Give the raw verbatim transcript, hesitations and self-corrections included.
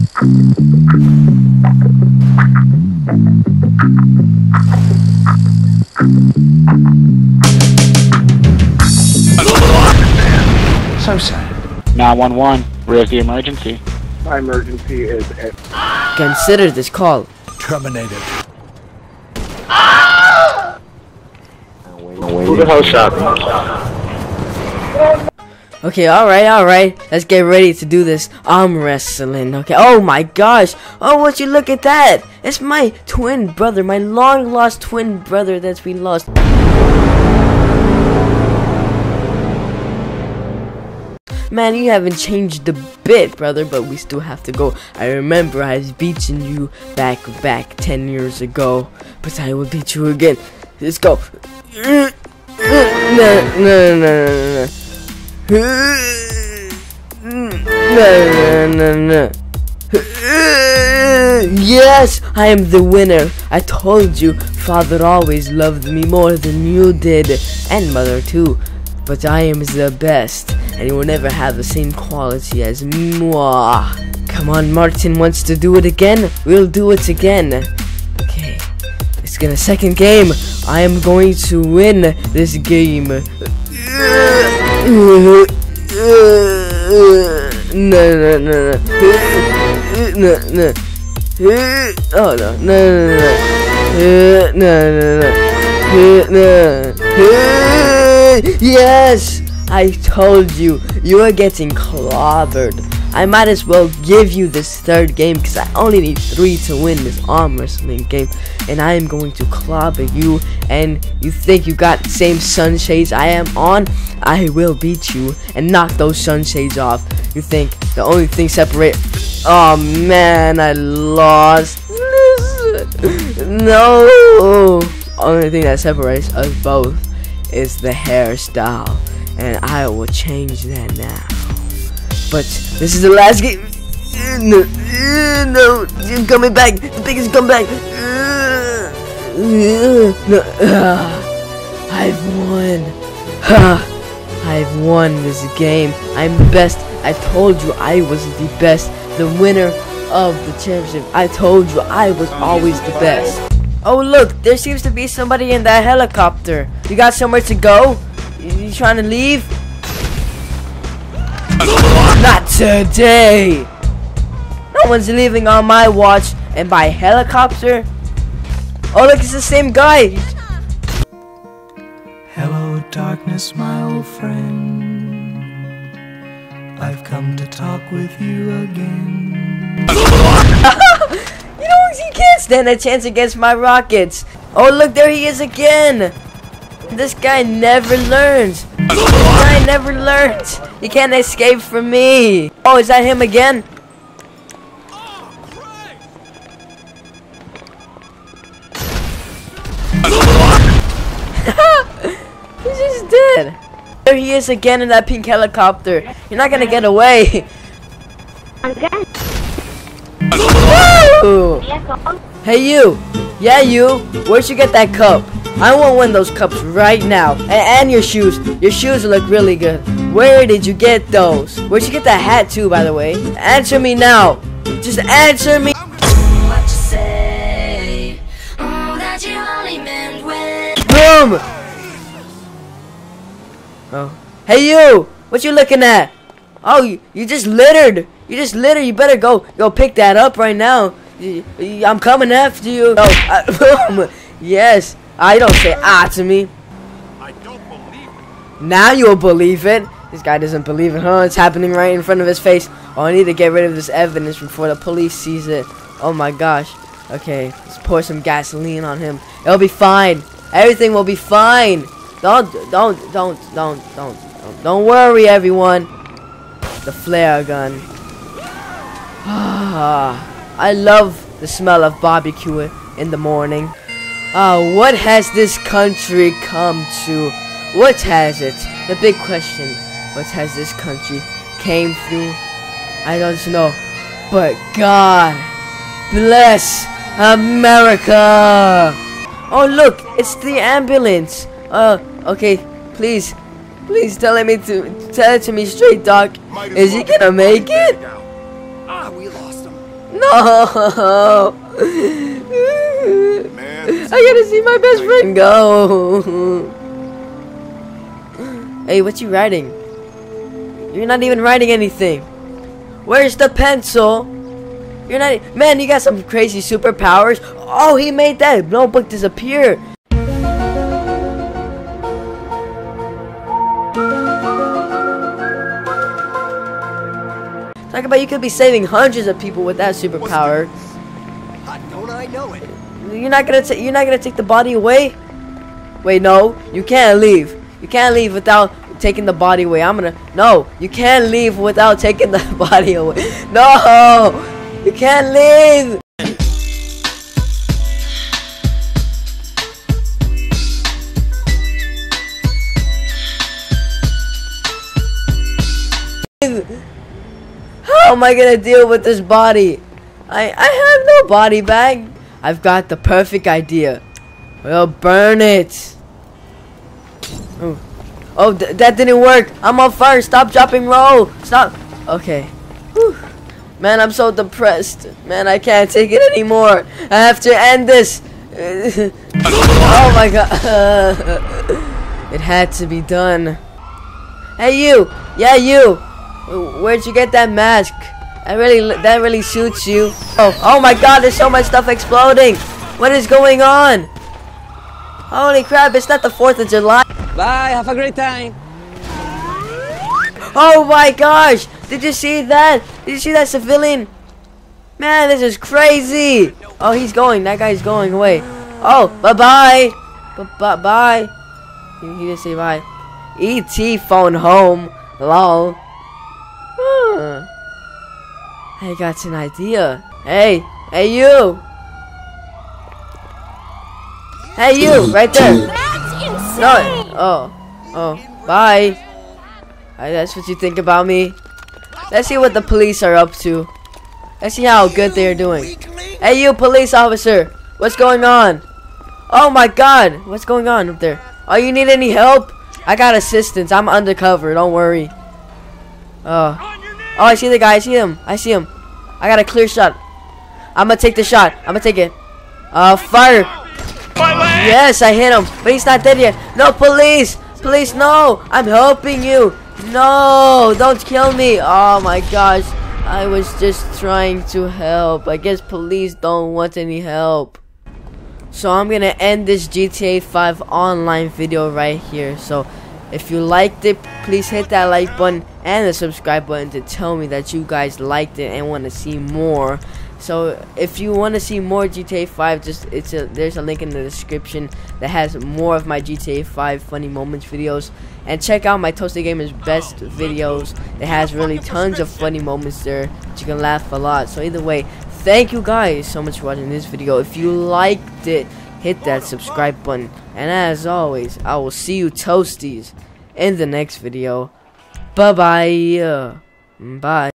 So sad. nine one one, where's the emergency? My emergency is it. Consider this call terminated. Ah! Who the hell shot me? Okay, alright, alright. Let's get ready to do this arm wrestling, okay? Oh my gosh! Oh, would you look at that! It's my twin brother, my long-lost twin brother that we lost. Man, you haven't changed a bit, brother, but we still have to go. I remember I was beating you back, back ten years ago. But I will beat you again. Let's go. No, no, no, no, no. No, no, no, no. Yes, I am the winner. I told you, father always loved me more than you did, and mother too. But I am the best, and you will never have the same quality as moi. Come on, Martin wants to do it again. We'll do it again. Okay, it's gonna second game. I am going to win this game. No, no, no, no, no, no, oh no, no, no, no, no, no, no, yes, I told you, you are getting clobbered. I might as well give you this third game because I only need three to win this arm wrestling game, and I am going to clobber you. And you think you got the same sunshades I am on? I will beat you and knock those sunshades off. You think the only thing separate? Oh man, I lost. No, only thing that separates us both is the hairstyle, and I will change that now. But this is the last game. No, no, you're coming back. The biggest comeback. No, I've won. I've won this game. I'm the best. I told you I was the best. The winner of the championship. I told you I was always the best. Oh look, there seems to be somebody in that helicopter. You got somewhere to go? You trying to leave? Not today! No one's leaving on my watch, and by helicopter? Oh look, it's the same guy! Hello darkness, my old friend. I've come to talk with you again. You know, you can't stand a chance against my rockets! Oh look, there he is again! This guy never learns! This guy never learns! You can't escape from me! Oh, is that him again? He's just dead! There he is again in that pink helicopter! You're not gonna get away! I'm dead! Woo! Hey you! Yeah you! Where'd you get that cup? I want to win those cups right now. And, and your shoes. Your shoes look really good. Where did you get those? Where'd you get that hat too, by the way? Answer me now. Just answer me. What you say? Oh, that you only meant when. Boom! Oh. Hey you! What you looking at? Oh, you, you just littered. You just littered. You better go go pick that up right now. I'm coming after you. Oh, I, boom! Yes. I don't say ah to me. I don't believe it. Now you'll believe it. This guy doesn't believe it, huh? It's happening right in front of his face. Oh, I need to get rid of this evidence before the police sees it. Oh my gosh. Okay, let's pour some gasoline on him. It'll be fine. Everything will be fine. Don't, don't, don't, don't, don't, don't, don't worry, everyone. The flare gun. Ah, I love the smell of barbecue in the morning. Ah, uh, what has this country come to? What has it? The big question. What has this country came through? I don't know. But God bless America! Oh look, it's the ambulance. Uh, okay, please, please tell it me to tell it to me straight, Doc. Is he gonna make it? Ah, we lost him. No! Man, I gotta see my best friend go! Hey, what you writing? You're not even writing anything. Where's the pencil? You're not. Man, you got some crazy superpowers. Oh, he made that notebook disappear. Talk about, you could be saving hundreds of people with that superpower. I don't I know it. You're not gonna take. You're not gonna take the body away. Wait, no, you can't leave. You can't leave without taking the body away. I'm gonna. No, you can't leave without taking the body away. No, you can't leave. How am I gonna deal with this body? I I have no body bag. I've got the perfect idea. Well, burn it. Oh, oh th that didn't work. I'm on fire. Stop, dropping, roll. Stop. Okay. Whew. Man, I'm so depressed. Man, I can't take it anymore. I have to end this. Oh my god. It had to be done. Hey you. Yeah you. Where'd you get that mask? That really, that really suits you. Oh, oh my God! There's so much stuff exploding. What is going on? Holy crap! It's not the Fourth of July. Bye. Have a great time. Oh my gosh! Did you see that? Did you see that civilian? Man, this is crazy. Oh, he's going. That guy's going away. Oh, bye bye. Bye bye. He didn't say bye. E T phone home. Lol. I got an idea. Hey, hey you! Hey you, right there! That's insane. No, oh, oh, bye. Right, that's what you think about me. Let's see what the police are up to. Let's see how good they're doing. Hey you, police officer! What's going on? Oh my God! What's going on up there? Oh, you need any help? I got assistance. I'm undercover. Don't worry. Oh. Oh, I see the guy. I see him. I see him. I got a clear shot. I'm gonna take the shot. I'm gonna take it. Uh, fire. Yes, I hit him. But he's not dead yet. No, police. Police, no. I'm helping you. No, don't kill me. Oh my gosh. I was just trying to help. I guess police don't want any help. So I'm gonna end this G T A five online video right here. So if you liked it, please hit that like button and the subscribe button to tell me that you guys liked it and want to see more. So if you want to see more G T A five, just it's a there's a link in the description that has more of my G T A five funny moments videos, and check out my Toasted Gamers best videos. It has really tons of funny moments there that you can laugh a lot. So either way, thank you guys so much for watching this video. If you liked it, hit that subscribe button, and as always, I will see you toasties in the next video. Bye-bye. Bye.